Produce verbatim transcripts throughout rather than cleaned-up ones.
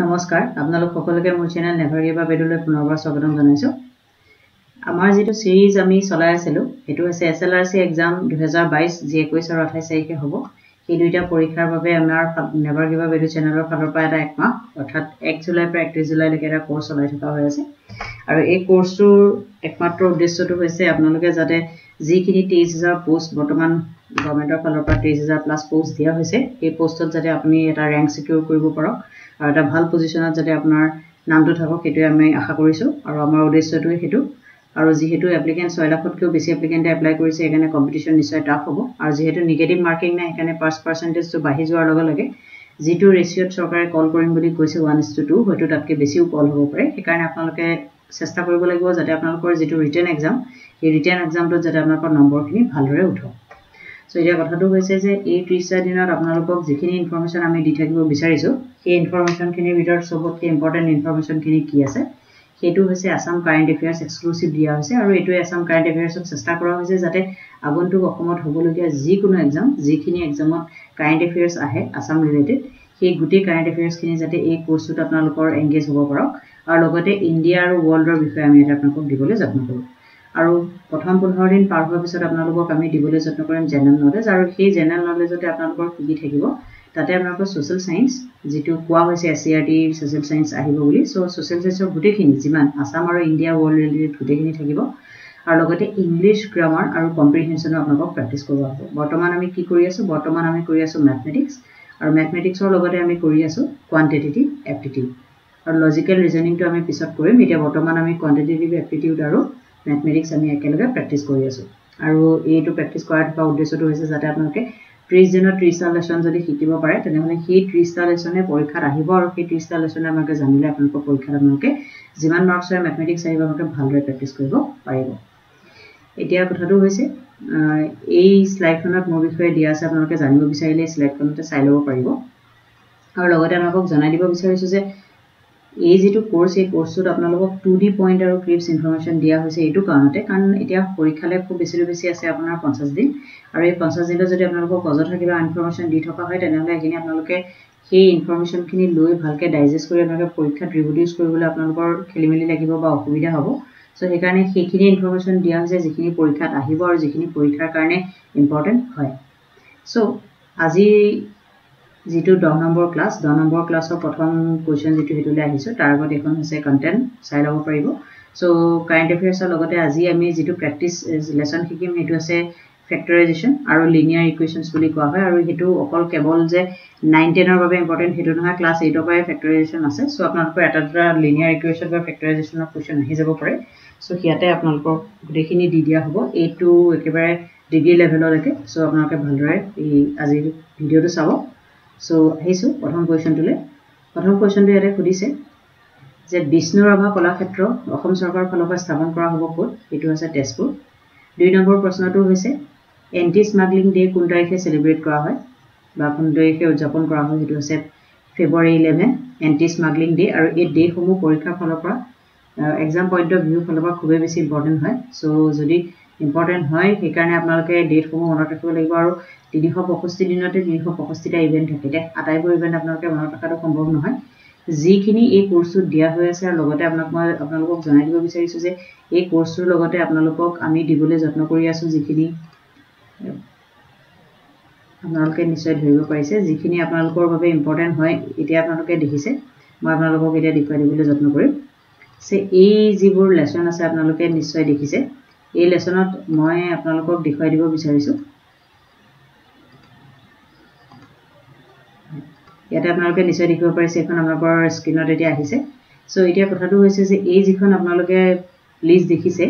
নমস্কাৰ আপোনালোক সকলোকে মোৰ চেনেল নেভাৰ গিভ আপ বেডুললৈ পুনৰবাৰ স্বাগতম জনাইছো আমাৰ যেটো সিরিজ আমি চলাই আছিলো এটো আছে এসএলআরসি एग्जाम দুই হাজাৰ বাইছ জে চৌবিশ আৰু আঠাইছ তাৰিখে হ'ব এই দুইটা পৰীক্ষাৰ বাবে আমাৰ নেভাৰ গিভ আপ বেডুল চেনেলৰ ফালৰ পৰা এটা একমাহ অৰ্থাৎ এক জুলাই পৰা একত্ৰিছ জুলাই লৈকে এটা কোর্স চলাই থকা হৈ আছে আৰু এই কোর্সৰ একমাত্ৰ উদ্দেশ্যটো হৈছে আপোনালোকে যাতে যিখিনি তেইছ হাজাৰ পোষ্ট বৰ্তমান গভৰ্ণমেণ্টৰ ফালৰ পৰা তেইছ হাজাৰ প্লাস পোষ্ট দিয়া হৈছে এই পোষ্টত যাতে আপুনি এটা ৰেংক সিকিউৰ কৰিব পাৰক আৰু এটা ভাল পজিশনত যাতে আপোনাৰ নামটো থাকক হেতু আমি আশা কৰিছো আৰু আমাৰ উদ্দেশ্যটো হেতু আৰু যেহেতু এপ্লিকেন্ট ছয় লাখতকৈ বেছি এপ্লিকেন্ট এপ্লাই কৰিছে এখানে কম্পিটিশন নিশ্চয় টাফ হ'ব আৰু যেহেতু নেগেটিভ মার্কিং নাই এখানে পাঁচ পাৰ্চেণ্টেজ তো বাহি যোৱাৰ লগে লগে যেটো ৰেশিওত চৰকাৰে কল কৰিম বুলি কৈছে এক অনুপাত দুই হয়তো তাতকে বেছিও কল হ'ব পাৰে সেইকাৰণে আপোনালোকে চেষ্টা কৰিব লাগিব যাতে আপোনালোকৰ যেটো ৰিটেন এক্সাম এই ৰিটেন এক্সামটো যাতে আপোনালোকৰ নম্বৰখিনি ভালৰে উঠক So, this is the ত্ৰিছ দিনৰ আপোনালোকক যিখিনি ইনফৰমেশন আমি দি থাকিব বিচাৰিছো সেই ইনফৰমেশন খিনি ভিতৰত সবতকৈ ইম্পৰ্টেন্ট ইনফৰমেশন খিনি কি আছে হেতু হৈছে আসাম কাৰেণ্ট এফেয়াৰ্ছ এক্সক্লুসিভ দিয়া হৈছে আৰু এটো আসাম কাৰেণ্ট এফেয়াৰ্ছক চেষ্টা কৰা হৈছে যাতে আগন্তুক অসমত হ'বলগীয়া যি কোনো এক্সাম যিখিনি এক্সামত কাৰেণ্ট এফেয়াৰ্ছ আহে আসাম ৰিলেটেড সেই গুটি কাৰেণ্ট এফেয়াৰ্ছ খিনি যাতে এই কোর্সত আপোনালোকৰ এংগেজ হ'ব পাৰক আৰু লগতে ইন্ডিয়া আৰু ওয়ার্ল্ডৰ বিষয়ে আমি আপোনালোকক দিবলৈ যত্ন কৰিম আৰু প্ৰথম পোন্ধৰ দিন পাৰ হোৱাৰ পিছত আপোনালোকক আমি দিবলৈ যত্ন কৰিম জেনাৰেল নলেজ আৰু সেই জেনাৰেল নলেজতে আপোনালোকৰ কি কি থাকিব তাতে আপোনালোকৰ সোশ্যাল সায়েন্স যেটো কোৱা হৈছে এছইআৰটি সোশ্যাল সায়েন্স আহিব বুলি সো সোশ্যাল সায়েন্সৰ গুটেখিনি যিমান আসাম আৰু ইন্ডিয়া ওয়ার্ল্ড ৰিলেটেড গুটেখিনি থাকিব আৰু লগতে ইংলিশ গ্ৰামাৰ আৰু কম্প্ৰিহেনচন আপোনালোকক প্ৰেক্টিছ কৰোৱা হ'ব বৰ্তমান আমি কি কৰি আছো বৰ্তমান আমি কৰি আছো ম্যাথমেটিক্স আৰু ম্যাথমেটিক্সৰ লগতে আমি কৰি আছো কোয়ান্টিটেটিভ এপ্টিটিউড আৰু লজিক্যাল ৰিজনিংটো আমি পিছত কৰিম এতিয়া বৰ্তমান আমি কোয়ান্টিটেটিভ এপ্টিটিউড আৰু Mathematics আমি একেলগে প্র্যাকটিস কৰি আছো আৰু এইটো প্র্যাকটিস কৰাৰ এটা উদ্দেশ্যটো হৈছে যাতে আপোনালোকে ত্ৰিছ দিনৰ ত্ৰিছটা লেসন যদি শিকিব পাৰে তেনেহলে সেই ত্ৰিছটা লেসনে পৰীক্ষাত আহিব আৰু সেই ত্ৰিছটা লেসনে আমাকে জানিলে আপোনালোকৰ পৰীক্ষাত আপোনালোকে যিমান মার্কছৰ ম্যাথমেটিক্স আহিব আপোনালোকে ভালদৰে প্র্যাকটিস কৰিব পাৰিব এতিয়া কথাটো হৈছে এই স্লাইডখনত মই বিষয়ে দিয়া আছে আপোনালোকে জানিব বিচাৰিলে স্লাইডখনতে চাই ল'ব পাৰিব আৰু লগতে আপোনালোকক জনাই দিব বিচাৰিছো যে এই যেটো কোর্স এই কোর্সত আপোনালোকক টু ডি পইণ্ট আৰু ক্লিপস ইনফৰমেশন দিয়া হৈছে এটো কাৰণতে কাৰণ এতিয়া পৰীক্ষালে খুব বেছি বেছি আছে আপোনাৰ পঞ্চাছ দিন আৰু এই পঞ্চাছ দিনৰ যদি আপোনালোকক অযথা কিবা ইনফৰমেশন দি থকা হয় তেনেহলে এখিনি আপোনালোকে সেই ইনফৰমেশন খিনি লৈ ভালকে ডাইজেস্ট কৰি আপোনালোকে পৰীক্ষাত ৰিপ্ৰডিউস কৰিবলৈ আপোনালোকৰ খেলিমেলি লাগিব বা অসুবিধা হ'ব সো সেইকাৰণে সেইখিনি ইনফৰমেশন দিয়া হৈছে যিখিনি পৰীক্ষাত আহিব আৰু যিখিনি পৰীক্ষাৰ কাৰণে ইম্পৰ্টেন্ট হয় সো আজি যেটো দহ নম্বৰ ক্লাস দহ নম্বৰ ক্লাসৰ প্ৰথম কোৱেশ্চন যেটো হেতুলে আহিছো তাৰ আগত এখন হৈছে কন্টেন্ট চাই লব পাৰিব সো কাৰেণ্ট এফেয়াৰ্ছৰ লগতে আজি আমি যেটো প্র্যাকটিস লেসন শিকিম হেতু আছে ফ্যাক্টৰাইজেচন আৰু লিনিয়াৰ ইকুৱেশনস বুলি কোৱা হয় আৰু হেতু অকল কেৱল যে নৱ দহ ৰ বাবে ইম্পৰ্টেন্ট হেতু নহয় ক্লাস এইটৰ বাবে ফ্যাক্টৰাইজেচন আছে সো আপোনালোকৰ এটা এটা লিনিয়াৰ ইকুৱেশন বা ফ্যাক্টৰাইজেচনৰ কোৱেশ্চন আহি যাব পাৰে সো ইয়াতে আপোনালোকক গোটেখিনি দি দিয়া হ'ব এইটো একেবাৰে ডিগ্ৰী লেভেললৈকে সো আপোনালোকে ভালদৰে এই আজি ভিডিওটো চাব So, আহিছো প্ৰথম কোৱেশ্চনটোলে প্ৰথম কোৱেশ্চনটো ইয়াতে খুদিছে যে বিষ্ণুৰাভা কলাক্ষেত্ৰ অসম চৰকাৰৰ ফালৰ পৰা স্থাপন কৰা হ'ব কোত এটো আছে তেজপুৰ দুই নম্বৰ প্ৰশ্নটো হৈছে এন্টি স্মাগলিং ডে কোন তাৰিখে সেলিব্ৰেট কৰা হয় বা কোন তাৰিখে উদযাপন কৰা হয় এটো আছে ফেব্ৰুৱাৰী এঘাৰ এন্টি স্মাগলিং ডে আৰু এই ডে সমূহ পৰীক্ষাৰ ফালৰ পৰা एग्जाम পইণ্ট অফ ভিউ ফালৰ পৰা খুবই বেছি ইম্পৰ্টেন্ট হয় সো যদি ইম্পৰ্টেন্ট হয় সেইকাৰণে আপোনালোকে ডেট সমূহ মনত ৰাখিব লাগিব আৰু তিনিশ পঁয়ষষ্ঠি দিনতে তিনিশ পঁয়ষষ্ঠি টা ইভেন্ট থাকে আটাইবোৰ ইভেন্ট আপোনালোকে মনত ৰাখাটো সম্ভৱ নহয় যিখিনি এই কোর্সত দিয়া হৈ আছে আৰু লগতে আপোনালোকক আপোনালোকক জনাই দিব বিচাৰিছো যে এই কোর্সৰ লগতে আপোনালোকক আমি দিবলৈ যত্ন কৰি আছো যিখিনি আপোনালোকে নিশ্চয় ধৰিব পাৰিছে যিখিনি আপোনালোকৰ বাবে ইম্পৰ্টেন্ট হয় এতিয়া আপোনালোকে দেখিছে মই আপোনালোকক এটা দেখুৱাই দিবলৈ যত্ন কৰিম সে এই যিবোৰ লেসন আছে আপোনালোকে নিশ্চয় দেখিছে এই লেসনত মই আপোনালোকক দেখুৱাই দিব বিচাৰিছো এটা আপোনালোকে নিশ্চয় দেখিব পাৰিছে এখন আপোনালোকৰ স্ক্রিনত এটা আহিছে সো এতিয়া কথাটো হৈছে যে এই যিখন আপোনালোকে লিস্ট দেখিছে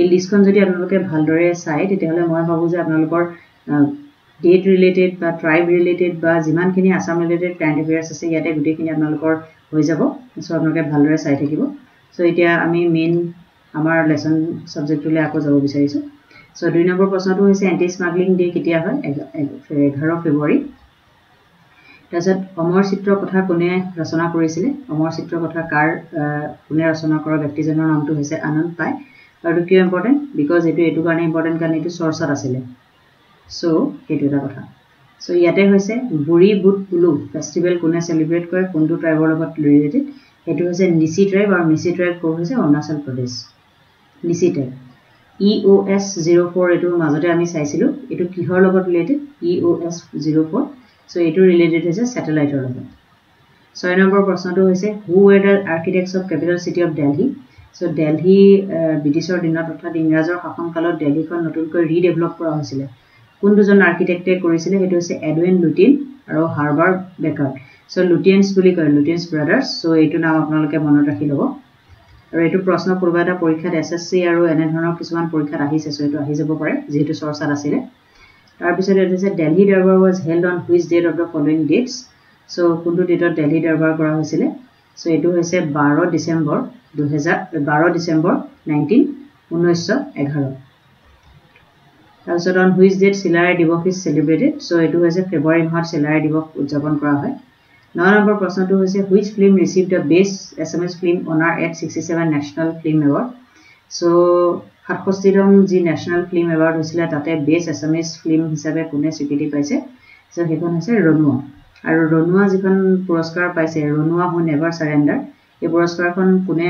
এই লিষ্টখন যদি আপোনালোকে ভালদৰে চাই তেতিয়াহলে মই ভাবো যে আপোনালোকৰ ডেট ৰিলেটেড বা ট্ৰাইব ৰিলেটেড বা যিমানখিনি আসাম ৰিলেটেড কাৰেণ্ট এফেয়াৰ্ছ আছে ইয়াতে গুটেখিনি আপোনালোকৰ হৈ যাব সো আপোনালোকে ভালদৰে চাই থাকিব সো এতিয়া আমি মেইন আমাৰ লেসন সাবজেক্টলৈ আকৌ যাব বিচাৰিছো সো দুই নম্বৰ প্ৰশ্নটো হৈছে এন্টি স্মাগলিং ডে কেতিয়া হয় এঘাৰ ফেব্ৰুৱাৰী তাছত অমৰ চিত্ৰৰ কথা কোনে ৰচনা কৰিছিল অমৰ চিত্ৰৰ কথা কাৰ কোনে ৰচনা কৰা ব্যক্তিজনৰ নামটো হৈছে আনন্দ পাই আৰু কি ইম্পৰ্টেন্ট বিকজ এটো এটো কাৰণে ইম্পৰ্টেন্ট কাৰণ এটো সোর্সত আছিল সো এটো এটা কথা So yate hoise buri but pulu festival kuna celebrate kore kondu tribe logot related hetu hoise nisi tribe aru nisi tribe ko hoise Arunachal Pradesh nisi tribe E O S zero four etu majote ami saisilu etu kihor logot related E O S zero four so etu related hoise satellite logot. So a number question to hoise who were the architects of capital city of Delhi. So Delhi uh, Britishor dinat othat Ingrajor hafan kalot Delhi kon notun koi redevelop kora hoisile. Kundujon architect korisile hetu hoise Edwin Lutin aro Herbert Baker. So Lutyens boli koi Lutyens brothers. So etu naam apnaloke monot rakhi lobo aru etu prashna purvada porikha S S C aro ene dhoroner kisman porikha rahise so etu ahi jabo pare jehetu sorchat asile tar pisole etu hoise Delhi Durbar was held on which date of the following dates. So kundu date of Delhi Durbar kora hoisile. So etu hoise twelve December nineteen eleven. Also on which date Silari Diwas is celebrated. So it was a February month Silari Diwas udjapon kora hoy. Now number question to hoise which film received the best S M S film honor at sixty-seven National Film Award. So seventy-seven ji National Film Award hoisila tate best S M S film hisabe kune sikiti paise. So hekon hoise Ronua. Aru Ronua jikon puraskar paise Ronua who never surrender. E puraskar kon kune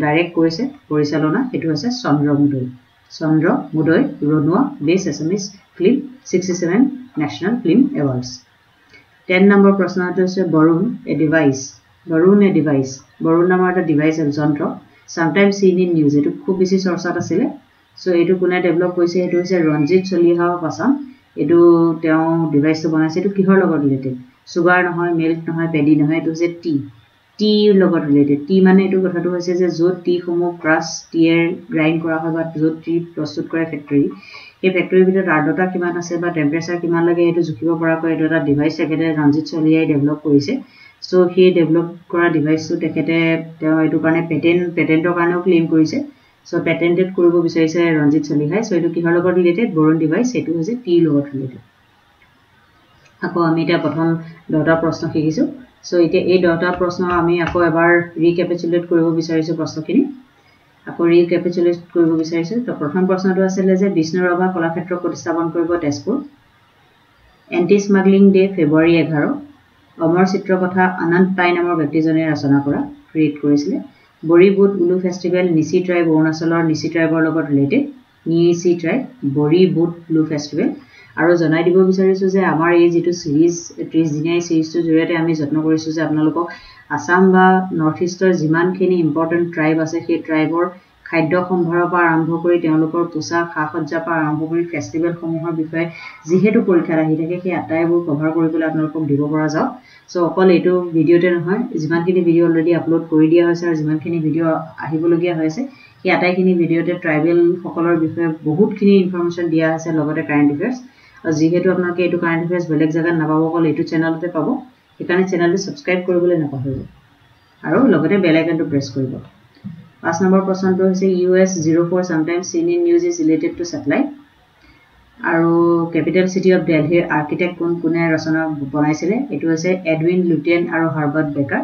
direct korise porichalona etu hoise Chandra Mudoi. Chandra Mudoi Ronua Best S M S Film sixty-seven National Film Awards. ten number prashna hoise Barun a device. Barun a device. Barun namar eta device er jontra. Sometimes seen in news. Etu khub beshi sorchat asile. So etu kune develop hoise etu hoise Ranjit Soliha of Assam. Etu teo device to banaise etu kihor logot related. Sugar nohoy, milk nohoy, paddy nohoy, etu hoise tea. Tea logot related. Tea mane etu kotha tu hoise je jot tea homo crush tea grind kora hoy ba jot tea prostut kora factory. E factory bitor ardota kiman ase ba temperature kiman lage etu jukibo para koi etu eta device ekete Ranjit Soliha develop korise. So he develop kora device to tekete teo etu karone patent patentor karone claim korise. So patented koribo bicharise Ranjit Soliha. So etu kihor logot related Barun device etu hoise tea logot related. Ako ami eta prothom dota proshno khekisu. So ite ei dota prashna ami ako ebar recapitulate koribo bisarisu prashna kini ako recapitulate koribo bisarisu. To prothom prashna to asile je Bishnurabha Kolakhetra protisthapon koribo Tezpur. Anti smuggling day February eleven. Amar chitra kotha Anand Pai namor byktijone rachana kora create korisile. Bori but ulu festival Nisi tribe Arunachalor Nisi tribe logot related Nisi tribe Bori but ulu festival. आरो जनाय दिबो बिचारिसु जे आमार ए जेतु series thirty दिनाय series तो जुरेते आमी जतन करिसु जे आपनलोक आसाम बा नॉर्थ ईस्टर जिमानखिनि इम्पोर्टेन्ट ट्राइब आसे हे ट्राइबर खाद्य संभर पा आरंभ करि तेनलोकर पोसा खाखज्जा पा आरंभ करि फेस्टिवल समूहर बिषय जिहेतु परीक्षा राही थाके हे आटायबो कभर करिबोला आपनलोक दिबो परा जाओ. सो अकल एतु भिडियोते নহয় जिमानखिनि भिडियो अलरेडी अपलोड करि दिया হৈছে আৰু जिमानखिनि भिडियो আহিবলগিয়া হৈছে हे आटायखिनि भिडियोते ट्राइबल সকলৰ বিষয়ে বহুতখিনি ইনফৰমেশ্যন দিয়া আছে লগতে কাৰেণ্ট এফেয়ার্স जिहेतु आपनाके एटु करंट अफेयर्स बेलेग जगह नापाबो कल एटु चैनलते पाबो हेकाने चैनलले सब्सक्राइब करिबोले नापाहिबो आरो लगते बेल आइकनটো प्रेस करिबो. पाँच नम्बर प्रश्नটো হৈছে E O S zero four sometimes seen in news is related to satellite आरो capital city of Delhi architect कोन कोने रचना बनाइছিলে एटु হৈছে এডউইন লুটিয়েন আৰু হাৰ্বার্ট বেকাৰ.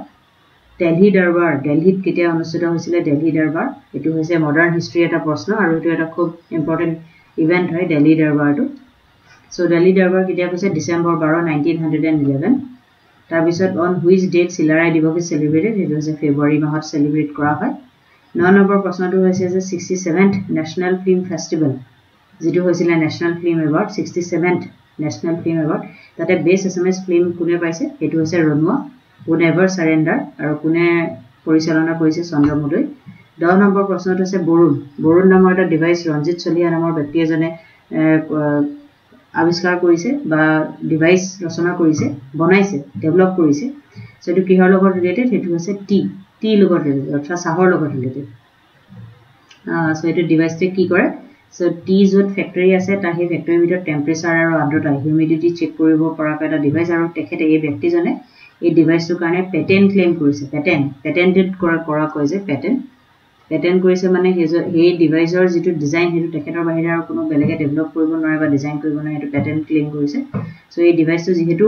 দিল্লী দৰবাৰ দিল্লীত কেতিয়া অনুষ্ঠিত হৈছিল দিল্লী দৰবাৰ এটু হৈছে মডাৰ্ণ হিষ্ট্ৰী এটা প্ৰশ্ন আৰু এটু এটা খুব ইম্পৰ্টেন্ট ইভেন্ট হয় Delhi দৰবাৰটো. So Delhi Durbar kitia koise December twelve nineteen eleven. Tar bisot on which date Silarai Diwas is celebrated it was February mahot celebrate kora hoy. Nine number prashna to hoise je sixty-seventh National Film Festival jitu hoisile National Film Award sixty-seventh National Film Award tate best S M S film kune paise etu hoise Ronua who never surrender aru kune porichalona korise Chandra Mudoi. ten number prashna to hoise Borun Borun namor eta device Ranjit Soliha namor byakti ejone আবিষ্কার কৰিছে বা device ৰচনা কৰিছে বনাইছে develop কৰিছে. So এটো কিহৰ লগত ৰিলেটেড হেতু আছে টি টি লগত ৰিলেটেড অৰ্থাৎ চাহৰ লগত ৰিলেটেড. সো এটো ডিভাইসতে কি কৰে সো টি জোট ফ্যাক্টৰী আছে তাহে ফ্যাক্টৰীৰ ভিতৰত টেম্পাৰেচাৰ আৰু আৰ্দ্ৰতা হিউমিডিটি চেক কৰিব পৰা এটা ডিভাইস আৰু তেখেতে এই ব্যক্তিজনে এই ডিভাইসৰ কাৰণে পেটেন্ট ক্লেম কৰিছে. পেটেন্ট পেটেন্টেড কৰা কৰা কৈছে পেটেন্ট পেটেন্ট কৰিছে মানে এই ডিভাইসৰ যেটো ডিজাইন হেতু তেখেতৰ বাহিৰে আৰু কোনো বেলেগে ডেভেলপ কৰিব নোৱাৰে বা ডিজাইন কৰিব নোৱাৰে হেতু পেটেন্ট ক্লেম কৰিছে. সো এই ডিভাইসটো যেহেতু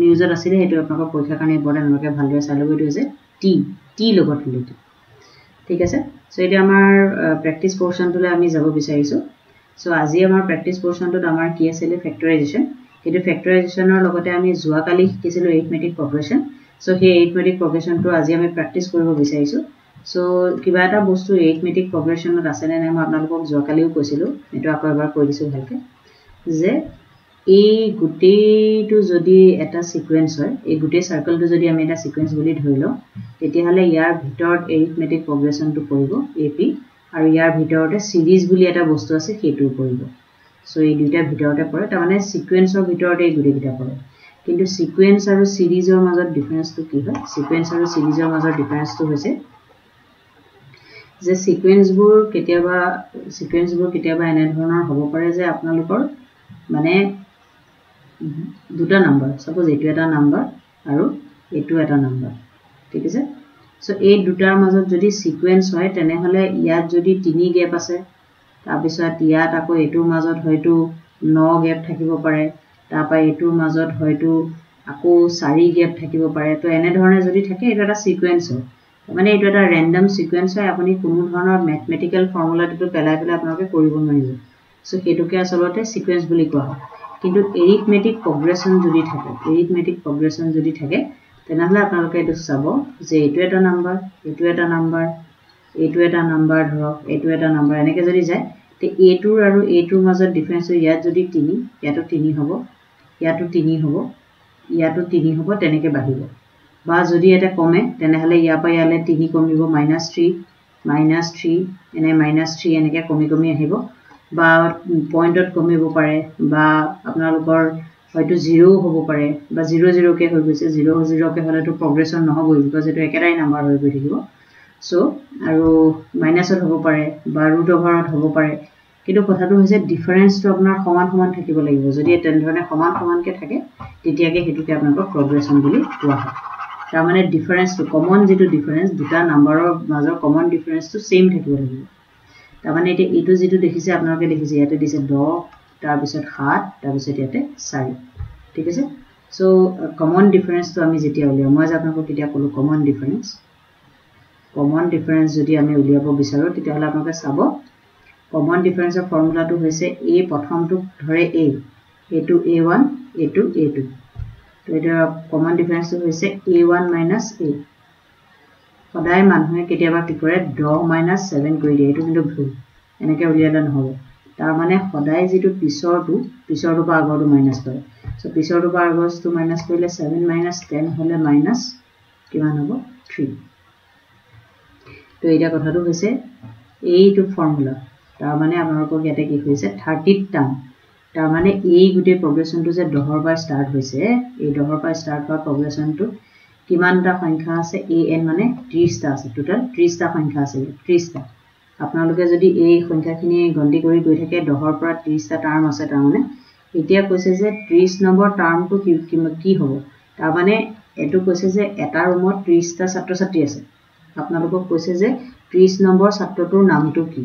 নিউজত আছিল হেতু আপোনাক পৰীক্ষা কাৰণে ইম্পৰ্টেন্ট লাগে ভালকৈ চাই লব হৈছে টি টি লগত ৰিলেটেড. ঠিক আছে সো এটা আমাৰ প্ৰেক্টিস পোরশনটোলৈ আমি যাব বিচাৰিছো. সো আজি আমাৰ প্ৰেক্টিস পোরশনটোত আমাৰ কি আছিল ফ্যাক্টৰাইজেচন It is factorization or logotami zuakali kisilo arithmetic progression. So here arithmetic progression to Asiame practice Kurbo Visaisu. So Kibata boost to arithmetic progression of Asan and Amanago Zuakali Kosilu, Netwaka Kodisu Helke. Z E Guti to Zodi at a sequence or a Guti circle to Zodia made a sequence will it hollow. Etihala Yar Vitor arithmetic progression to Koibo, A P, or Yar Vitor series Buliata Bosto as a K two Koibo. So a data without a product on a sequence of without a good data product. Into sequence or series or mother difference to keep a sequence or series or mother difference to visit the sequence book, Ketaba sequence book, Ketaba and Adhona Hobopar is a apnalipor, Mane Duta number. Suppose eight at a number, Aru, eight two at a number. Take is it? So eight Duta mother judi sequence white and a hole, Yad judi tini gap as a. Tapisa tia tapo a two mazot hoitu no gap takibo pare, tapa a two mazot hoitu ako sari gap takibo pare to an adhonazuri take a sequencer. When it was a random sequencer upon a kunun or mathematical formula to palabula of a polygon. So Ketuka solote sequence buliko. Into arithmetic progression juditake, arithmetic progression juditake, then Allah apnaloke to sabo, the eight to a number, eight to a number. A two at a number dhorok A two at a number eneke jodi jay te A two aru A two major difference yat jodi tini yato tini hobo yato tini hobo yato tini hobo teneke bahibo ba jodi eta kome tene hale ya pa yale tini komibo minus three minus three ene minus three eneke komi komi ahibo ba point dot komibo pare ba apnalokor hoyto zero hobo pare ba zero zero ke hoyse zero zero ke hole to progression nohobo because eto ekerai number hoy goi thibo. So, aro minus or hobo pare, ba root over hobo pare. Kitu kotha tu hoise difference to apnar common common thakibo lagibo. Jodi tenthone common common ke thake, tetia ke hetu ke apnar progression boli koa hoy. Tar mane difference to common jitu difference, duta number or major common difference to same thakibo lagibo. Tar mane ete etu jitu dekhise apnaloke dekhise yate dise ten, tar pisot seven, tar pisot yate four. Thik ase. So common difference to ami jetia uliya, moi apnalok ketia kolu common difference. Common difference jodi ami uliabo bisaro tita hola apnake sabo common difference of formula to hoise a prothom to dhore a a two a one a two a two to eta common difference to hoise a one minus a kodai manhue ketiaba ki kore ten minus seven koi dia etu kintu bhul enake uliala nohobo tar mane kodai jitu pisor tu pisor tu ba agor tu minus kore so pisor tu ba agor tu minus koile seven minus ten hole minus kiman hobo three. So, this is a formula. thirtieth term. A progression to the dohor start. A dohor start progression to Kimanda Fankhase A N Mane, Trista, total Trista Fankhase, Trista. Apnaloke jodi A Fankakini Gondi Gori Guitake, dohor pra Trista term as a term. Itia possesses a Trist number term to Kimaki Ho. Tabane, Etu possesses a Etarumo Trista Satrosatias. Apnaloko কৈছে যে thirty number ছাত্রটোৰ নামটো কি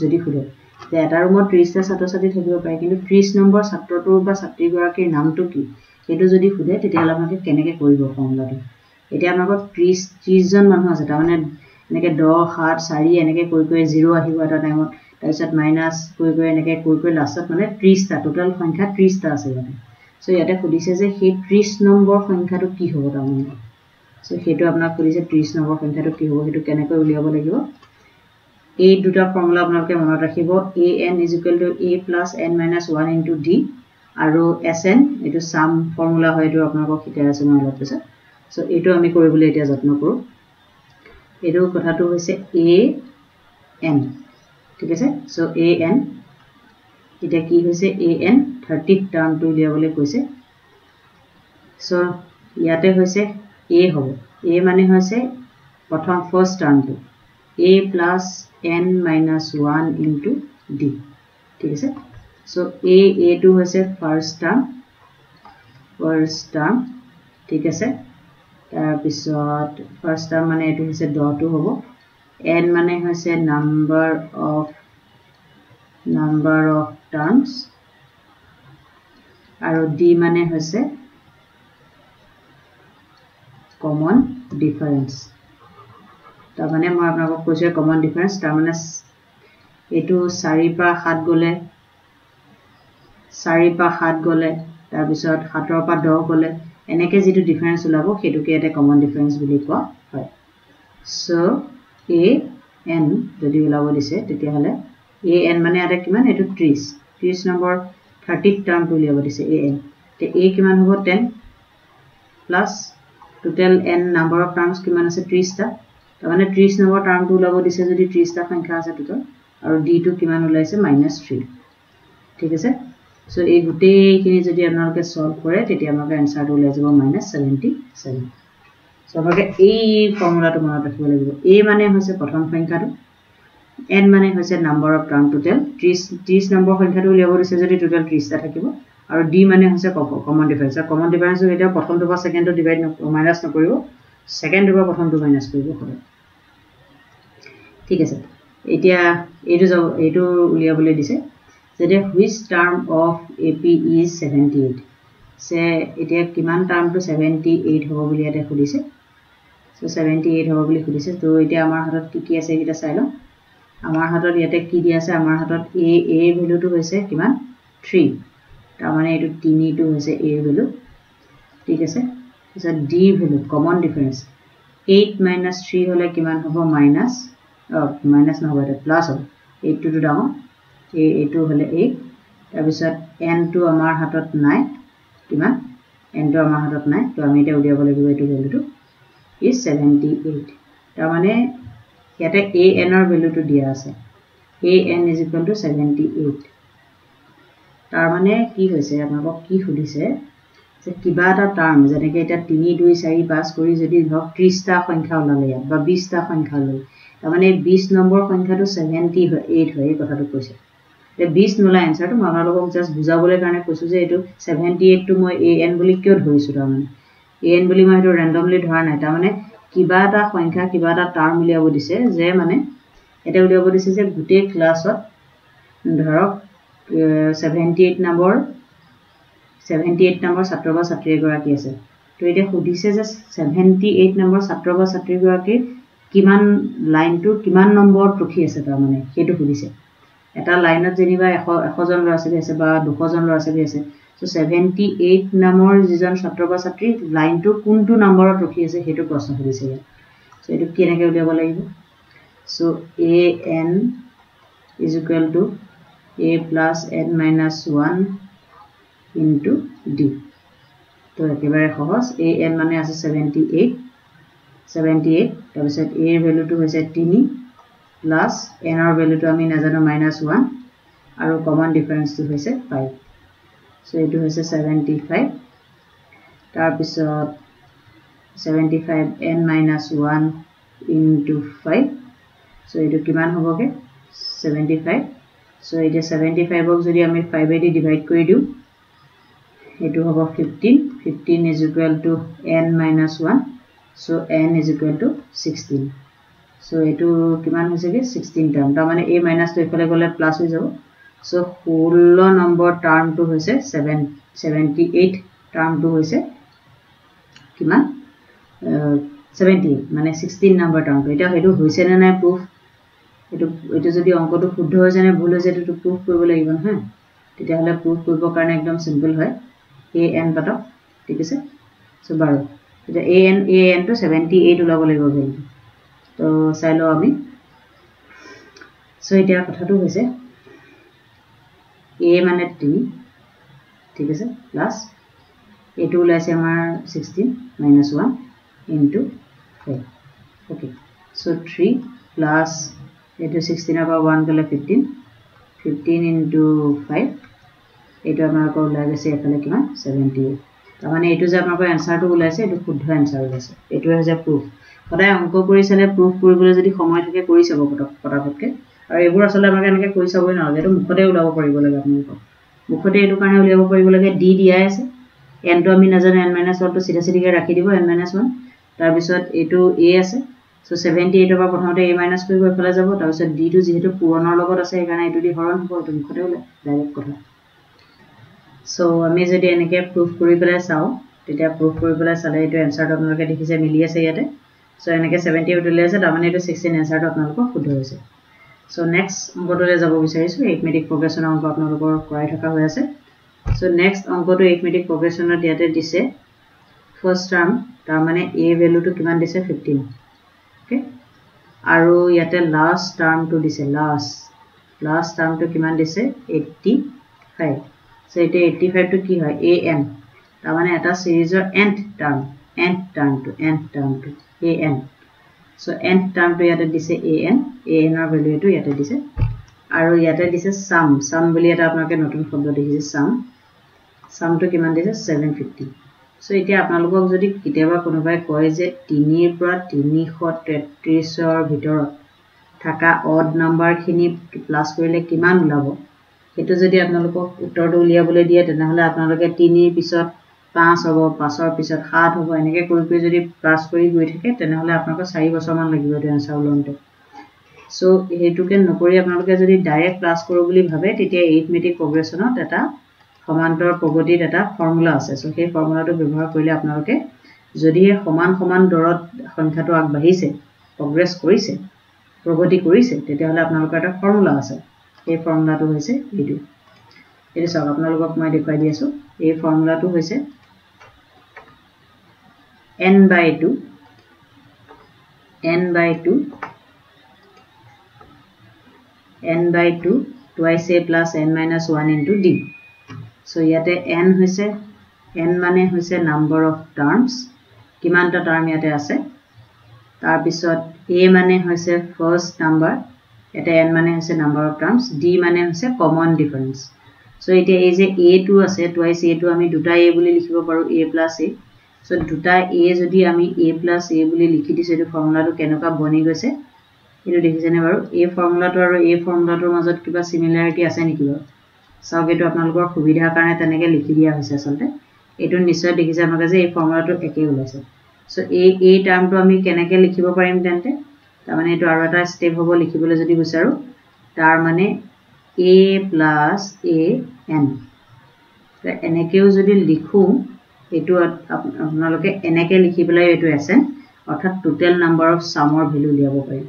যদি খুলে যে এটা ৰুমত thirty টা ছাত্ৰ ছাত্ৰী থাকিব পাৰে কিন্তু thirty number ছাত্ৰটোৰ বা ছাত্ৰীগৰাকীৰ নামটো কি এটো যদি খুলে তেতিয়া আপোনাক কেনেকে কৰিব ফৰ্মুলাটো এতিয়া আমাৰ thirty thirty জন মানুহ আছে তাৰমানে এনেকে ten seven four এনেকে কৈ কৈ zero আহিব এটা টাইমত তাৰপিছত মাইনাস কৈ কৈ এনেকে কৈ কৈ লাষ্টত মানে thirty টা টোটাল সংখ্যা thirty টা আছে ইয়াতে সো ইয়াতে খুলিছে যে সেই thirty নম্বৰ সংখ্যাটো কি হ'ব তাৰমানে. So here to apna kuriye trees number kanta to ki hobo hetu keneko uliabo lagibo a duta formula apnalke monot rakhibo an is equal to a plus n minus one into d aro sn etu sum formula hoy to apnalko kitai ase mon lot pise so etu ami koribule eta jatno koru etu kotha to hoise a n thik ase so a n eta ki hoise a n thirtieth term to uliabole koise so yate hoise A hobo. A mane hoise prothom first term to A plus n minus one into D. Thik ase. So A A two hoise first term. First term. Thik ase. Tar pisot first term mane etu hoise dot two hobo. N mane hoise number of number of terms. Aro D mane hoise common difference tamane moi apnako koise common difference tamane etu four pa seven gole four pa seven gole তাৰপিছত সাতৰ পৰা দহ গলে এনেকে যেটো difference উলাব হেতুকে এটা common difference বুলি কোৱা হয় সো এ এন যদি উলাব দিছে তেতিয়া হলে এ এন মানে এটা কিমান এটো ত্ৰিশ ত্ৰিশ নম্বৰ thirty টার্ম উলিয়াব দিছে এ এন তে এ কিমান হ'ব ten plus total n number of terms কিমান আছে ত্ৰিশ টা তাৰ মানে ত্ৰিশ নম্বৰ টার্মটো উলাব দিছে যদি ত্ৰিশ টা সংখ্যা আছে টোটাল আৰু ডি টু কিমান উলাইছে minus three ঠিক আছে so a gutte kini jodi apnaloke solve kore teti amaga answer to lai jabo minus seventy-seven so amaga ei formula to mona rakhibo lagibo a mane hoise prothom sankhya to n mane hoise number of term total thirty thirty number sankhya to lebo dise jodi total thirty ta thakibo aru d mane hoise common difference common difference eta prothom to ba second to divide minus na koribo second to ba prothom to minus koribo kore thik ase etia etu etu uliabole dise which term of A P is seventy-eight? Say it a kiman term to seventy-eight hobuli at a So seventy-eight hobuli hudis to it amar hot kikia say it a silo. Amar hot yet a kidia say amar hot A A value to his kiman three. Terminated tini to his A value. Take a say is a D value, common difference. Eight minus three hola kiman hobo minus uh, minus no plus of eight to do down. A two hole eight tabisar n to amar hatot nine kiman n to amar hatot nine to ami eta udiabo lagibo etu value to is seventy-eight ta mane yate a n r value to dia ase a n is equal to seventy-eight tar mane ki hoise amabok ki hudise je kiba eta term jane ke eta three two four five kori jodi thirty ta sankhya ulale ba twenty ta sankhya ulale ta mane twenty number sankhya to seventy-eight hoye kotha to koise The beast nulla answer to Manalog just Buzabole and Kusuze to seventy eight to my A and Bully cured Huisuraman. A and Bully might randomly drawn at Amane, Kibata, Huanka, Kibata, Tarmilia would say, Zemane, at a would is a good class of seventy eight number seventy eight number Satrova Satrigora Kese. To it who dises seventy eight number Satrova Satrigora Kiman line to Kiman number to Kiesatamane, Hedu Hudise. এটা লাইনত জেনিবা one hundred জন লৰাছবি আছে বা two hundred জন লৰাছবি আছে so seventy-eight নামৰ যিজন ছাত্ৰ বা ছাত্ৰী লাইনটো কোনটো নম্বৰত ৰখি আছে হেতু প্ৰশ্ন কৰিছে সো এটো কেনেকৈ উলিয়াব লাগিব so a n is equal to a plus n minus one into d তো একেবাৰে সহজ a n মানে আছে seventy-eight seventy-eight তাৰপিছত a ৰ ভ্যালুটো হৈছে three Plus n r value to I mean as a minus one, our common difference to is five. So it is seventy-five. That is seventy-five n minus one into five. So it is kiman hoboge seventy-five. So it is seventy-five of zuri I mean five by divide koi do. It will have fifteen. Fifteen is equal to n minus one. So n is equal to sixteen. So it to kiman is sixteen term. Tamane a minus two equal to plus is over. So whole number term to is seven seventy eight term to is kiman uh, seventy eight. Mane sixteen number term to. It a hedu hoise na na proof. It it is jodi onko to khud hoise na bhul hoise to proof koribo lagibo ha. Tetia hole proof koribo karone ekdom simple hoy. A n patok. Thik ase. So baru. Tetia a n a n to seventy eight ulabo lagibo value. So silo ami so eta kotha tu hoise a mane three thik ase plus a to ulaise amar sixteen minus one into five okay so three plus a to sixteen aba one gele fifteen fifteen into five eta amar ko ulage se ekale kiman seventy ta mane etu je amar ko answer tu ulaise etu shuddha answer ulaise etu hoise proof পৰাই অঙ্ক কৰিছলে proof কৰিবলৈ যদি সময় থাকে কৰি চাব পটাপটকে আৰু এবোৰ আসলে আমাক এনেকে কৰি চাবই নহয় এটো মুখতে উলাব পৰিব লাগে আপোনাক মুখতে এটো কাৰণে উলিয়াব পৰিব লাগে ডি দিয়াই আছে এন টো আমি নাজানো এন - ওৱান টো সিধা সিধা কৰি ৰাখি দিব এন - ওৱান তাৰ পিছত এটো এ আছে সো seventy-eight বা প্ৰথমতে এ - কৰিব ফলা যাব তাৰ পিছত ডি টো যেহেতু পূৰণৰ লগত আছে এখানে এটো দি হৰণ হ'ব তো মুখতে উলাই ডাইৰেক্ট কথা সো আমি যদি এনেকে প্ৰুফ কৰি পেলাই চাও তেতিয়া প্ৰুফ কৰি পেলাই চালে এটো এনসারটো আপোনাক দেখিছে মিলি আছে ইয়াতে So এনেকে seventy উলিয়াই আছে তামানে এটো sixteen এনসারটো আপোনালোকক শুদ্ধ হৈছে সো নেক্সট অঙ্কটোলৈ যাব বিচাৰিছো arithmetic progression অঙ্ক আপোনালোকৰ কৰায় থকা হৈ আছে So next অংকটো arithmetic progression at the দিছে first term তাৰমানে a value to কিমান দিছে fifteen, okay, আৰু ইয়াতে last term to দিছে last last term to কিমান দিছে eighty-five. So এটা eighty-five to কি হয় an তাৰমানে এটা series of nth term nth term to nth term to an. So nth term to ইয়াতে দিছে an an ৰ value to ইয়াতে দিছে আৰু ইয়াতে দিছে sum sum বুলি এটা আপোনাকে নতুন শব্দ দেখিছে sum sum to কিমান দিছে seven hundred fifty. So এতিয়া আপোনালোকক যদি কিতাবা কোনোবাই কয় যে three পৰা three thirty-three ৰ ভিতৰত থাকা odd নাম্বার খিনি প্লাস কৰিলে কিমান ওলাব হেতু যদি আপোনালোকক উত্তৰটো উলিয়াবলৈ দিয়ে তেনেহলে আপোনালোকে three পিছত five হ'ব five ৰ পিছত seven হ'ব এনেকৈ কৰি কৰি যদি প্লাস কৰি গৈ থাকে তেনেহলে আপোনাক four বছৰমান লাগিব এই আনসার ওলাওতে। সো হেতুকে নকৰি আপোনালোকে যদি ডাইৰেক্ট প্লাস কৰো বুলি ভাবে তেতিয়া arithmetic progressionত এটা সমান্তৰ পদ্ধতিৰ এটা ফৰ্মুলা আছে। সো সেই ফৰ্মুলাটো ব্যৱহাৰ কৰিলে আপোনালোকে যদি সমান সমান দৰত সংখ্যাটো আগবাঢ়িছে প্ৰগ্ৰেছ কৰিছে প্ৰগতি কৰিছে তেতিয়াহলে আপোনালোকৰ এটা ফৰ্মুলা আছে। এই ফৰ্মুলাটো হৈছে এইটো এইটো সব আপোনালোকক মই দেখাই দি আছো। এই ফৰ্মুলাটো হৈছে n/two n/two n/two twice a plus n minus one into d. So yate n hoise n mane hoise number of terms kiman ta term yate ase tar pisot a mane hoise first number eta n mane hoise number of terms d mane hoise common difference. So eta ei je a two ase twice a two ami duta a boli likhibo paru a plus a. So duta a jodi ami a plus a boli likhi dise etu formula to kenoka boni goise etu dekhise ne paru a formula to aru a formula to majot kiba similarity ase niki ba So, we have to do this. So, a term to me can get a little bit of stable equilibrium. Tarmane a plus a n. The N A Q is a little bit of a total number of sum or value.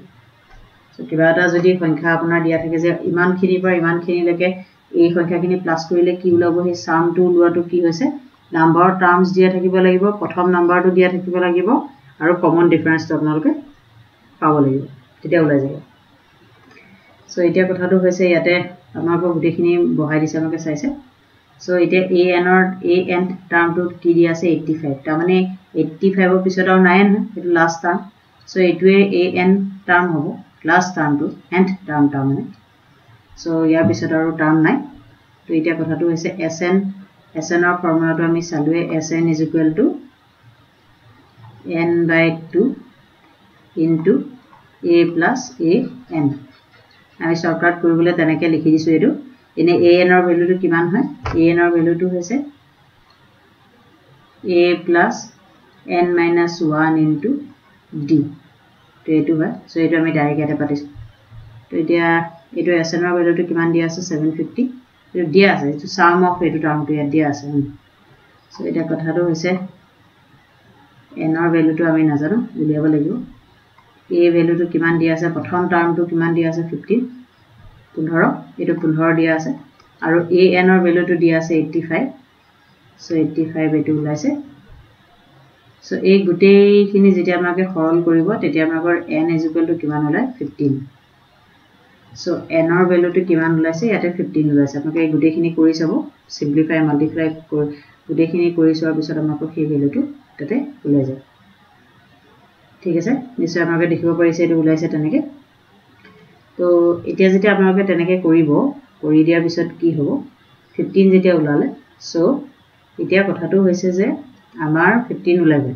So, Kibata Zodi, Diatagas, Iman Kiri, Iman Kiri. এই সংখ্যাখিনি plus কৰিলে কি ওলাব হে সামটো লওটো কি হৈছে number terms দিয়া থাকিব লাগিব প্ৰথম নাম্বাৰটো দিয়া থাকিব লাগিব আৰু কমন ডিফারেন্সটো আপোনালোকে পাব লাগিব তেতিয়া ওলাই যাব। সো এতিয়া কথাটো হৈছে ইয়াতে আমাৰক গুটেখিনি বহাই দিছে আমাকে চাইছে। সো এতিয়া a n ৰ a n টার্মটো কি দিয়া আছে eighty-fi তাৰ মানে eighty-five ৰ পিছত আৰু nine এটো লাস্ট টার্ম। সো এটোৱে a n টার্ম হ'ব লাস্ট টার্মটো nth টার্ম তাৰ মানে। So here is our term nine. So it is Sn. Sn of formula to me salue. Sn is equal to n by two into a plus a n. I shortcut curvula than I can lick this video. In a n or value to Kiman, a n or value to say a plus n minus one into d. So it will be direct at a partition. It is S N R value to command D S A seven hundred fifty. It is the sum of it to term to D S A. So it is N R value to I mean Nazaro, available. A value to command D S A, Patron term to command D S A fifteen. Pulhoro, it is Pulhor D S A. Our A N R value to D S A eighty-five. So eighty-five it will say. So a good day in is Etiamaka Hall Kuribo, Etiamaka N is equal to Kimanola fifteen. So n or value to kiman ulaise yate fifteen ulaise apokai gude khini kori sabo simplify multiply gude khini kori soar bisor amako he value to tate ulai ja thik ase niche amake dekhibo parise etu ulaise taneke to etia jete apnaloke taneke koribo kori dia bisor ki hobo fifteen jete ulale. So etia kotha tu hoise je amar fifteen ulage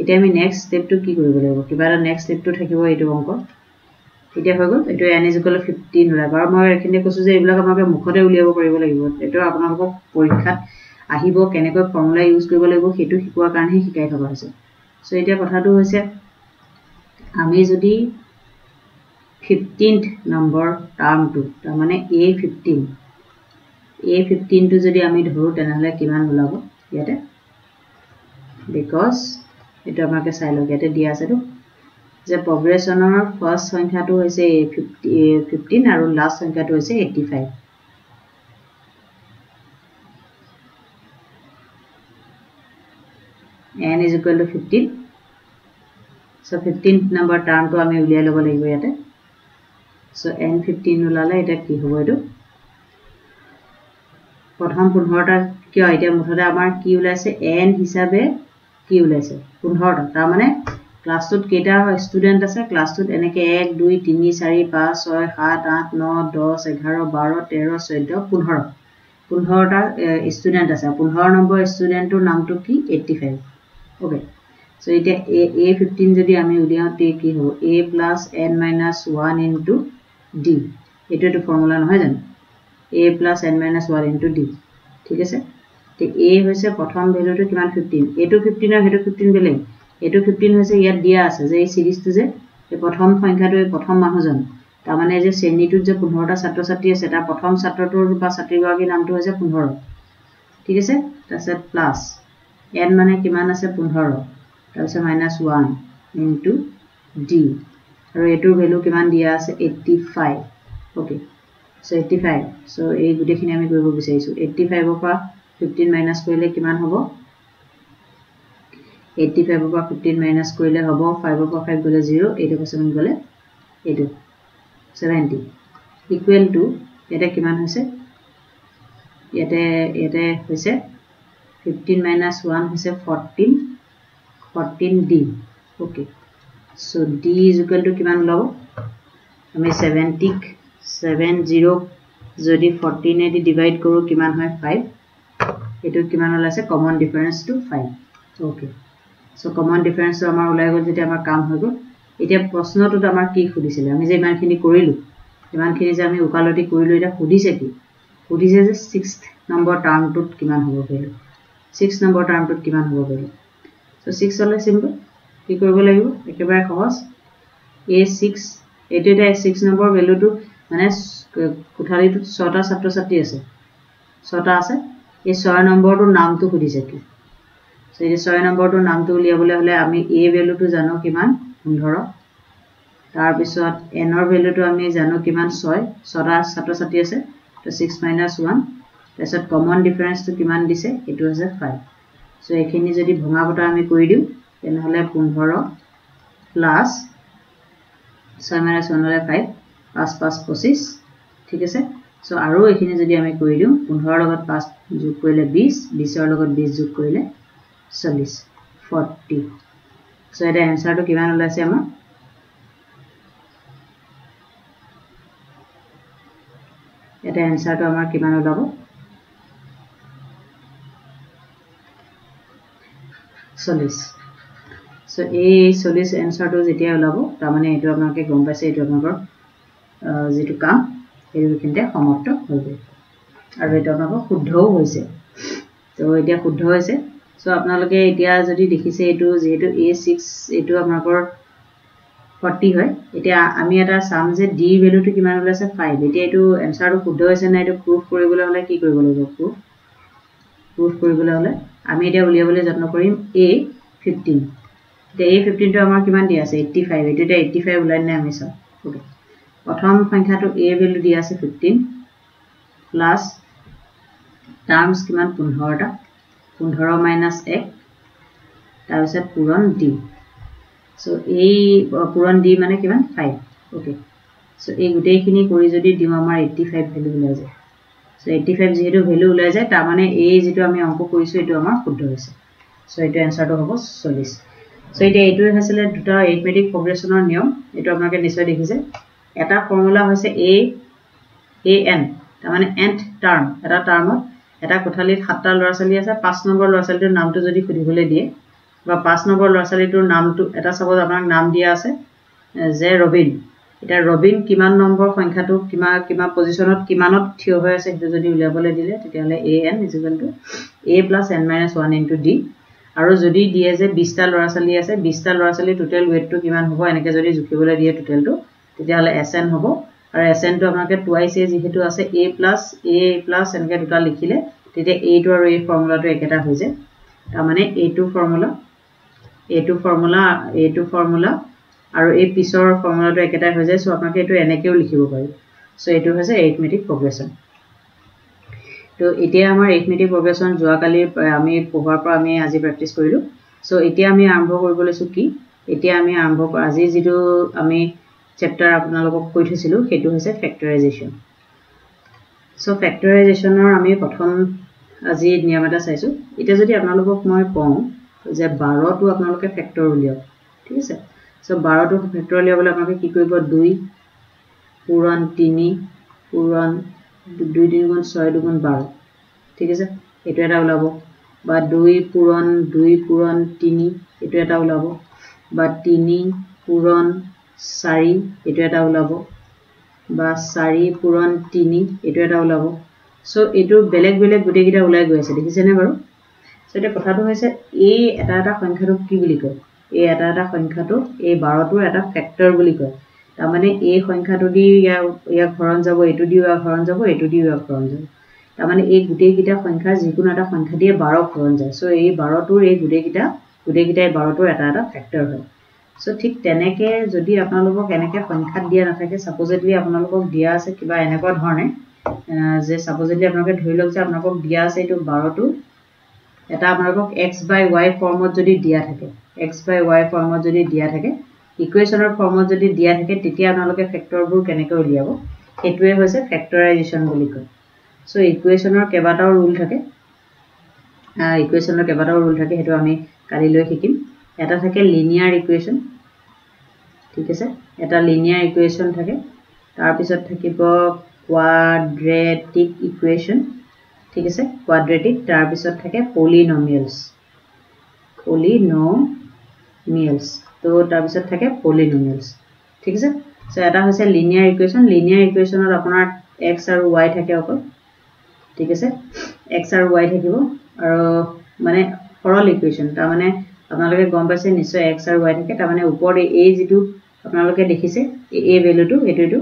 etia ami next step to ki koribo lagbo kibara next step to thakibo etu onko এটা হৈ গ'ল এটো n = fifteen লাগা আৰু মই এখনি কৈছো যে এইবিলাক আমাকে মুখতে উলিয়াব পাৰিব লাগিব এটো আপোনালোকক পৰীক্ষাত আহিব কেনেকৈ ফৰ্মুলা ইউজ কৰিব লাগিব সেইটো শিকোৱাৰ কাৰণে শিকাই থকা হৈছে। সো এতিয়া কথাটো হৈছে আমি যদি fifteenth নম্বৰ টার্মটো তাৰ মানে a fifteen a fifteen টো যদি আমি ধৰো তেনেহলে কিমান ওলাব ইয়াতে বিকজ এটা আমাকে চাই লওক ইয়াতে দিয়া আছে তো The progression of first সংখ্যাটো হৈছে fifteen আৰু last সংখ্যাটো হৈছে eighty-five. n is equal to fifteen. So fifteen number term to ami uliya lobo lagibo yate. So n fifteen ulala eta ki hobo edu prathom fifteen ta kya eta muthore amar ki ulaise n hisabe ki ulaise fifteen ta tar mane class tut keta student ase class tut eneke one two three four five six seven eight nine ten eleven twelve thirteen fourteen fifteen ta student ase fifteen number student to naam to ki eighty-five. Okay, so it is a, a fifteen jodi ami uliya take ki ho a plus n minus one into d eto eto formula no hoy jan a plus n minus one into d thik ase te a hoise prathom value to kiman fifteen eto fifteen ar heto fifteen bele eto fifteen hoise yat dia ase je series to je e prathom sankhya to e prathom mahajan ta mane je seni to je fifteen ta chhatra chhatri ase ta prathom chhatra to ba chhatri bhagi naam to hoise fifteen thik ase ta se plus n mane kiman ase fifteen also minus one into d and eto value kiman dia ase eighty-five. Okay, so eighty-five, so ei gude khini ami koibo bisaisu eighty-five opa fifteen minus koile kiman hobo eighty-five opa fifteen minus koile hobo five opa five gole zero eto kosan gole eto seventy equal to eta kiman hoise eta eta hoise fifteen minus one hoise fourteen fourteen d. Okay, so d is equal to kiman labo ami seventy seventy jodi fourteen edi divide koru kiman hoy five eto kiman hol ase common difference to five. Okay, so common difference to amar ulai gol jete amar kam hoy gol eta proshno to amar ki khudisile ami je iman khini korilu iman khini je ami ukaloti korilu eta khudise ki khudise je sixth number term to kiman hobo pare sixth number term to kiman hobo pare. So six hole simple ki koribo lagibo ekebare khos a six eto eta six number value to mane kuthari to six ta chhatra chhatri ase six ta ase ei six number to naam to khudise ki so ei six number to naam to liabole hole ami a value to jano kiman fifteen tar bisot n or value to ami jano kiman six six ta chhatra chhatri ase to six minus one tesot common difference to kiman dise eto ase five. So ekhini jodi bhanga bota ami koi diu then hole fifteen plus six minus one hole five five five twenty-five thik ase so aro ekhini jodi ami koi diu fifteen logot five jog korile twenty twenty er logot twenty jog korile forty forty. So eta answer to kiman hole ase amar eta answer to amar kiman holabo forty. So a forty answer to jetia olabo ta mane eto aponakke gom paise eto aponakor jetu kam eru kinte samapto hobe aru eto aponakor shuddho hoise to etia shuddho hoise. So apnaloke etia jodi dekhise eto jehetu a six eto aponakor forty hoy etia ami eta sum je d value to kiman hole ase five etia eto answer to shuddho hoise na eto proof koribole hole ki koribole hobo proof koribole hole আমি এটা উলিয়াবলে যত্ন করিম a fifteen তে a fifteen টো আমাৰ কিমান দি আছে eighty-five এটো এটা eighty-five উলাই নাই আমি সব। ওকে, প্ৰথম সংখ্যাটো a ভ্যালু দি আছে fifteen প্লাস টার্মস কিমান fifteen টা fifteen minus one তাৰ পিছত পূৰণ d সো এই পূৰণ d মানে কিমান five। ওকে, সো এই গুটেইখিনি কৰি যদি দিম আমাৰ eighty-five ভ্যালু উলাই যায়। So eighty-five zero value উলাই যায় তা মানে a যেটো আমি অঙ্ক কৰিছো এটো আমাৰ শুদ্ধ হৈছে। সো এটো आंसर টো হ'ব forty। সো এটা এটো হৈছিল দুটা এৰিথমেটিক প্ৰগ্ৰেছনৰ নিয়ম এটো আপোনাকে নিশ্চয় দেখিছে। এটা ফৰ্মুলা হৈছে a a n তা মানে nth টার্ম এটা টার্মত এটা কোঠালিত সাতটা লৰাছালি আছে five নম্বৰ লৰাছালিটোৰ নামটো যদি খুদিবলৈ দিয়ে বা five নম্বৰ লৰাছালিটোৰ নামটো এটা সবত আপোনাক নাম দিয়া আছে যে ৰবিন এটা ৰবিন কিমান নম্বৰ সংখ্যাটো কিমা কিমা পজিশনত কিমানত থিয় হৈ আছে সেইটো যদি উলিয়াবলৈ দিলে তেতিয়ালে an is equal to a plus n minus one into d আৰু যদি দিয়ে যে twenty টা লৰাছালি আছে twenty টা লৰাছালি টোটাল ওয়েটটো কিমান হ'ব এনেকে যদি জুখিবলৈ দিয়ে টোটালটো তেতিয়ালে sn হ'ব আৰু sn টো আপোনাকে twice a যেহেতু আছে a plus a plus এনেকে দুটা লিখিলে তেতিয়া a টো আৰু এই ফৰ্মুলাটো একেটা হৈ যায় তাৰ মানে a টো ফৰ্মুলা a টো ফৰ্মুলা a টো ফৰ্মুলা আৰু এই পিছৰ ফৰ্মুলাটো একেটা হৈ যায়। সো আপোনাকে এটো এনেকেও লিখিব পাৰি। সো এটো হৈছে এৰিথমেটিক প্ৰগ্ৰেছন। তো এতিয়া আমাৰ এৰিথমেটিক প্ৰগ্ৰেছন যোৱা কালি আমি পঢ়াৰ পৰা আমি আজি প্ৰেক্টিছ কৰিলো। So etia ami arambho koribole su ki etia ami arambho aji jitu ami chapter apunalok koi thisilu hetu hoise factorization. So factorization or ami prothom aji niyam eta saisu etia jodi apunalok moi kau je twelve tu apunaloke factor uliyo thik ase. So twelve tu factor uliyo bole apunoke ki koribo two puran three puran two din gun six two gun twelve thik ase etu eta ulabo বা দুই পূরণ দুই পূরণ তিন এটো এটা উলাবো বা তিন পূরণ চারি এটো এটা উলাবো বা চারি পূরণ তিন এটো এটা উলাবো সো এটো বেলেগ বেলেগ গুটে গিটা উলাই গইছে দেখিছেনে বাৰু সো এটা কথাটো হৈছে এই এটা এটা সংখ্যাটো কি বুলি কয় এই এটা এটা সংখ্যাটো এই twelve টোৰ এটা ফ্যাক্টৰ বুলি কয় তাৰ মানে এই সংখ্যাটো দি ইয়া ইয়া হৰণ যাব এটো দি ইয়া হৰণ যাব এটো দি ইয়া হৰণ যাব তাৰ মানে এই গুটে গিটা সংখ্যা যিকোনো এটা সংখ্যা দিয়ে twelve হৰণ যায় সো এই twelve টোৰ এই গুটে গিটা গুটে গিটাই twelve টোৰ এটা এটা ফ্যাক্টৰ হয় সো ঠিক তেনেকে যদি আপোনালোকক এনেকে সংখ্যা দিয়া নাথাকে সাপোজেডলি আপোনালোকক দিয়া আছে কিবা এনেকুৱা ধৰণে যে সাপোজেডলি আপোনালোকে ধৰি লওক যে আপোনালোকক দিয়া আছে এইটো twelve টো এটা আপোনালোকক x by y ফৰ্মত যদি দিয়া থাকে x by y ফৰ্মত যদি দিয়া থাকে ইকুৱেচনৰ ফৰ্মত যদি দিয়া থাকে তেতিয়া আপোনালোকে ফ্যাক্টৰবোৰ কেনেকৈ উলিয়াব এটোৱে হৈছে ফ্যাক্টৰাইজেচন বুলি কয় So equation or kebata rule thake. Uh, equation or kebata rule thake. Hetu ami kali loi hikim. Eta thake linear equation. Thik ase. Eta linear equation thake. Tar pisot thakibo quadratic equation. Thik ase. Quadratic. Tar pisot thake polynomials. Polynomials. To tar pisot thake polynomials. Thik ase. So eta hoise linear equation. Linear equation or apunar x aru y thake okol. ठीक है sir x और y থাকিব আৰু মানে সৰল ইকুৱেচন তাৰ মানে আপোনালোকে গম পাইছে নিশ্চয় x আৰু y থাকে তাৰ মানে ওপৰ এই যেটো আপোনালোকে দেখিছে এই ভ্যালুটো এটোটো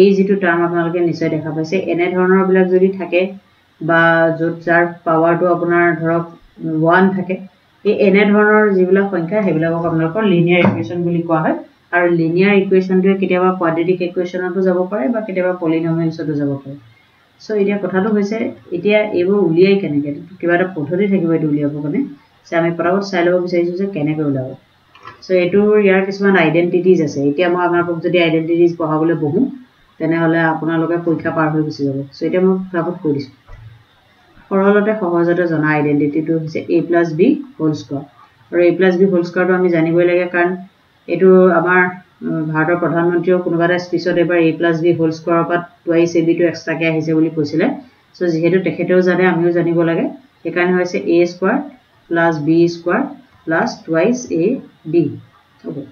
এই যেটো টার্ম আপোনালোকে নিশ্চয় দেখা পাইছে এনে ধৰণৰ বিলাক যদি থাকে বা যত যাৰ পাৱাৰটো আপোনাৰ ধৰক one থাকে এই এনে ধৰণৰ যিবিলা সংখ্যা হেবিলাকক আপোনালোকৰ লিনিয়াৰ ইকুৱেচন বুলি কোৱা হয় আৰু লিনিয়াৰ ইকুৱেচনটো কেতিয়াবা কোয়াড্ৰেটিক ইকুৱেচনটো যাব পাৰে বা কেতিয়াবা পলিনোমিয়েলছটো যাব পাৰে So, इडिया कोठालो होइसे इडिया एबो उलियाई केने के केबाटा पद्धति থাকিব এটো উলিয়াব কানে সে আমি পৰাও চাইলব বিচাৰিছো যে কেনে কৈ উলাব সো এটো ইয়াৰ কিছুমান আইডেন্টিটিজ আছে এতিয়া মই আপোনাক যদি আইডেন্টিটিজ পঢ়াবলৈ বহু তেনে হলে আপোনালোকে পৰীক্ষা পাৰ হৈ গুছি যাব সো এটা মই প্ৰাপ্ত কৰি দিছো সৰলতে সহজতে জনা আইডেন্টিটিটো হৈছে a + b হোল স্কয়াৰ আৰু a + b হোল স্কয়াৰটো আমি জানিবই লাগে কাৰণ এটো আমাৰ ভাৰতৰ প্ৰধানমন্ত্ৰীও কোনোবাৰে স্পিচত এবাৰ a + b হোল স্কয়াৰ পাত টুৱাইস ab টো এক্সট্ৰা কে আহিছে বুলি কৈছিলে সো যেহেতু তেখেতেও জানে আমিও জানিব লাগে এখানে হৈছে a square + b square + twice ab okay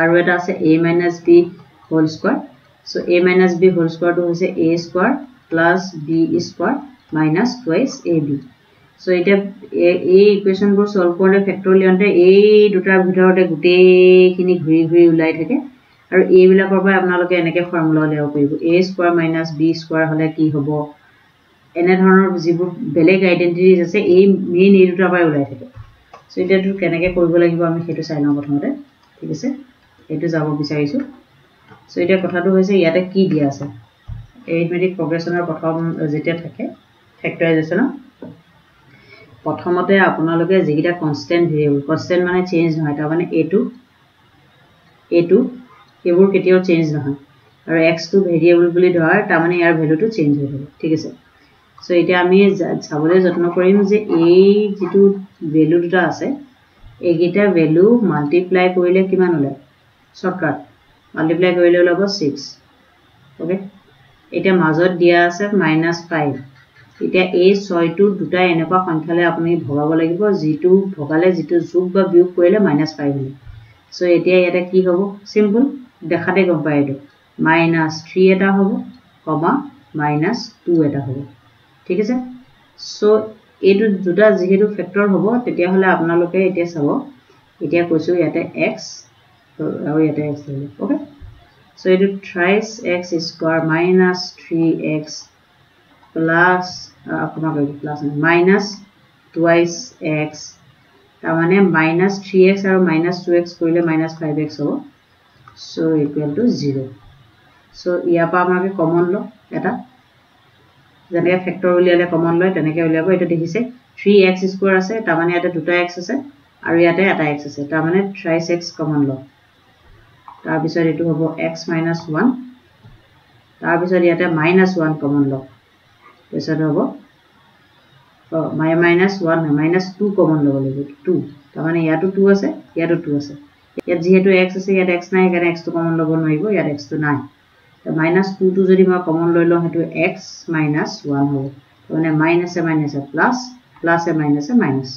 আৰু এটা আছে a - b whole square so a - b whole স্কয়াৰটো হৈছে a square + b square - twice ab so এটা এই ইকুৱেচনবোৰ সলভ কৰাৰ ফ্যাক্টৰিয়েলতে এই দুটাৰ ভিতৰতে গোটেইখিনি ঘূৰি ঘূৰি ওলাই থাকে আৰু এই বিলাকৰ পৰা আপোনালোকে এনেকে ফৰ্মুলা লেও কৰিব a স্কয়াৰ - b স্কয়াৰ হলে কি হ'ব এনে ধৰণৰ যিবোৰ বেলেগ আইডেন্টিটিজ আছে এই মেইন এই দুটাৰ পৰা ওলাই থাকে সো এটাটো কেনেকে কৰিব লাগিব আমি সেইটো চাই লওঁ প্ৰথমতে ঠিক আছে এইটো যাব বিচাৰিছো সো এটা কথাটো হৈছে ইয়াতে কি দিয়া আছে এৰিথমেটিক প্ৰগ্ৰেছনৰ প্ৰথম যেতিয়া থাকে ফ্যাক্টৰাইজেচন प्रथमते আপোনালোকে যেগিটা কনস্ট্যান্ট ভেৰিয়েবল কনস্ট্যান্ট মানে চেঞ্জ নহয় তাৰ মানে a2 a2 এবোৰ কেতিয়াও চেঞ্জ নহয় আৰু x2 ভেৰিয়েবল বুলি ধৰা তাৰ মানে ইয়াৰ ভ্যালুটো চেঞ্জ হৈ যাব ঠিক আছে সো এটা আমি চাবলৈ যত্ন কৰিম যে এই যেটো ভ্যালু দুটা আছে এগিটা ভ্যালু মাল্টিপ্লাই কৰিলে কিমান ওলায় শর্টকাট মাল্টিপ্লাই কৰিলে ওলাব six ওকে এটা মাজত দিয়া আছে minus five এতিয়া এই six টু দুটা এনেকুৱা সংখ্যালে আপুনি ভগাব লাগিব জিটু ভগালে জিটু যোগ বা বিয়োগ কৰিলে minus five হয় সো এতিয়া এটা কি হ'ব সিম্পল দেখাতে গম পাই এটো minus three এটা হ'ব কমা minus two এটা হ'ব ঠিক আছে সো এই দুটা যেহেতু ফ্যাক্টৰ হ'ব তেতিয়া হলে আপোনালোকে এতিয়া চাব এতিয়া কৈছো ইয়াতে x আৰু ইয়াতে x ওকে সো এই thrice x square minus three x plus uh, plus minus twice x तामाने minus three x और minus two x को ले minus five x हो so equal to zero so यहाँ पर हमारे common लो ऐता जब ये factor वाले कॉमन लो तो नेक्स्ट वाले को ये तो देखिए three x square আছে তামানে এটা দুটা x আছে আর ইয়াতে এটা x আছে তামানে three x কমন ল তার বিষয় এটু হবো x minus one তার বিষয় ইয়াতে minus one কমন ল বিষয় হবো my minus one minus two common ল বলি two তামানে ইয়াটো two আছে ইয়াটো two আছে ইয়াত যেহেতু x আছে ইয়াত x নাই কারণে x তো কমন লব নোৱাৰিব ইয়াত x তো নাই The minus two to the common law to x minus one. So, minus a minus a plus, plus a minus a minus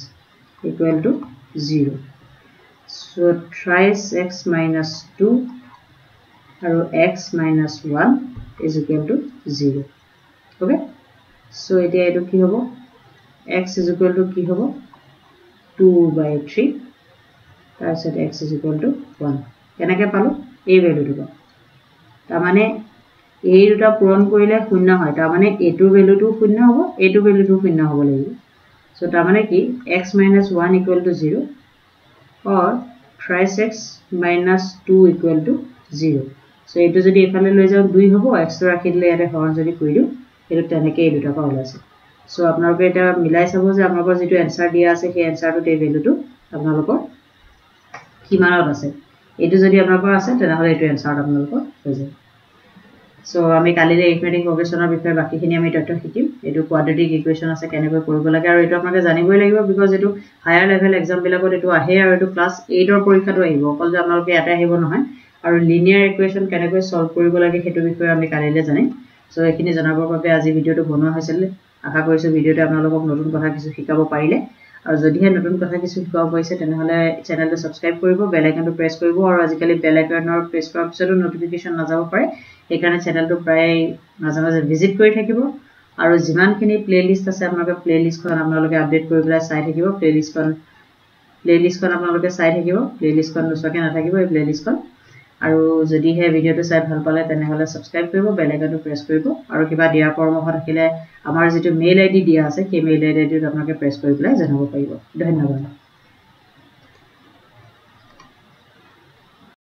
equal to zero. So, thrice x minus two or x minus one is equal to zero. Okay. So, it is equal to x is equal to two by three. That's it, x is equal to one. Can I get a value to go? तामाने a दुटा पूरण কৰিলে শূন্য হয় তামানে a to value two শূন্য হ'ব a to value two শূন্য হ'ব লাগিব সো তামানে কি x minus one equal to zero or thrice x minus two equal to zero so এটো যদি এফালে লৈ যাও two হ'ব x ৰাখি দিলে এৰে হৰণ যদি কৰি দিও এটো তেনেকে এই দুটা পাওলা আছে সো আপোনালোকে এটা মিলাই চাব যে আপোনালোকৰ যেটো आंसर দিয়া আছে সেই आंसरটো তে ভ্যালুটো আপোনালোকৰ কিমানত আছে এটো যদি আপোনালোকৰ আছে তেনেহলে এটো आंसर আপোনালোকৰ হৈ যায় সো আমি কালিলে ইকুৱেটিং ইকুৱেশনৰ বিষয়ে বাকিখিনি আমি তথ্য শিকিম এটো কোয়াড্ৰেটিক ইকুৱেশন আছে কেনেকৈ কৰিব লাগে আৰু এটো আপোনালোকে জানিবই লাগিব বিকজ এটো হায়াৰ লেভেল एग्जाम বিলাকত এটো আহে আৰু এটো ক্লাস eight ৰ পৰীক্ষাটো আহিব অকল যে আপোনালোকে এটা আহিব নহয় আৰু লিনিয়াৰ ইকুৱেশন কেনেকৈ সলভ কৰিব লাগে হেতু বিষয়ে আমি কালিলে জানিম সো এখিনি জানাবৰ বাবে আজি ভিডিওটো বনোৱা হৈছিল আশা কৰিছো ভিডিওটো আপোনালোকক নতুন কথা কিছু শিকাব পাৰিলে আৰু যদিহে নতুন কথা কিছু শিকাব হৈছে তেনেহলে চ্যানেলটো সাবস্ক্রাইব কৰিব বেল আইকনটো প্ৰেছ কৰিব আৰু আজিকালি বেল আইকনৰ প্ৰেছ কৰাৰ পিছতো নটিফিকেশন নাযাব পাৰে এই কাৰণে চ্যানেলটো প্ৰায় মাজে মাজে ভিজিট কৰি থাকিব আৰু যিমানখিনি প্লেলিষ্ট আছে আপোনালোকে প্লেলিষ্টখন আপোনালোকে আপডেট কৰিবলৈ চাই থাকিব প্লেলিষ্টখন প্লেলিষ্টখন আপোনালোকে চাই থাকিব প্লেলিষ্টখন নোচোৱাকৈ নাথাকিব এই প্লেলিষ্টখন আৰু যদিহে ভিডিওটো চাই ভাল পালে তেনেহলে সাবস্ক্রাইব কৰিব বেল আইকনটো প্ৰেছ কৰিব আৰু কিবা দিয়া পৰামৰ্শ থাকিলে আমাৰ যেটো মেইল আইডি দিয়া আছে সেই মেইল আইডিটো আপোনালোকে প্ৰেছ কৰি পেলাই জানাব পাৰিব ধন্যবাদ